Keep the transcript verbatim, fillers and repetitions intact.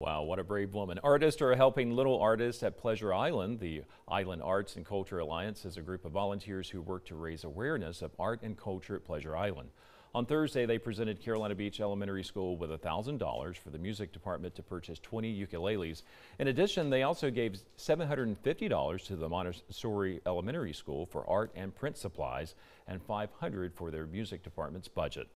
Wow, what a brave woman. Artists are helping little artists at Pleasure Island. The Island Arts and Culture Alliance is a group of volunteers who work to raise awareness of art and culture at Pleasure Island. On Thursday, they presented Carolina Beach Elementary School with one thousand dollars for the music department to purchase twenty ukuleles. In addition, they also gave seven hundred fifty dollars to the Montessori Elementary School for art and print supplies and five hundred dollars for their music department's budget.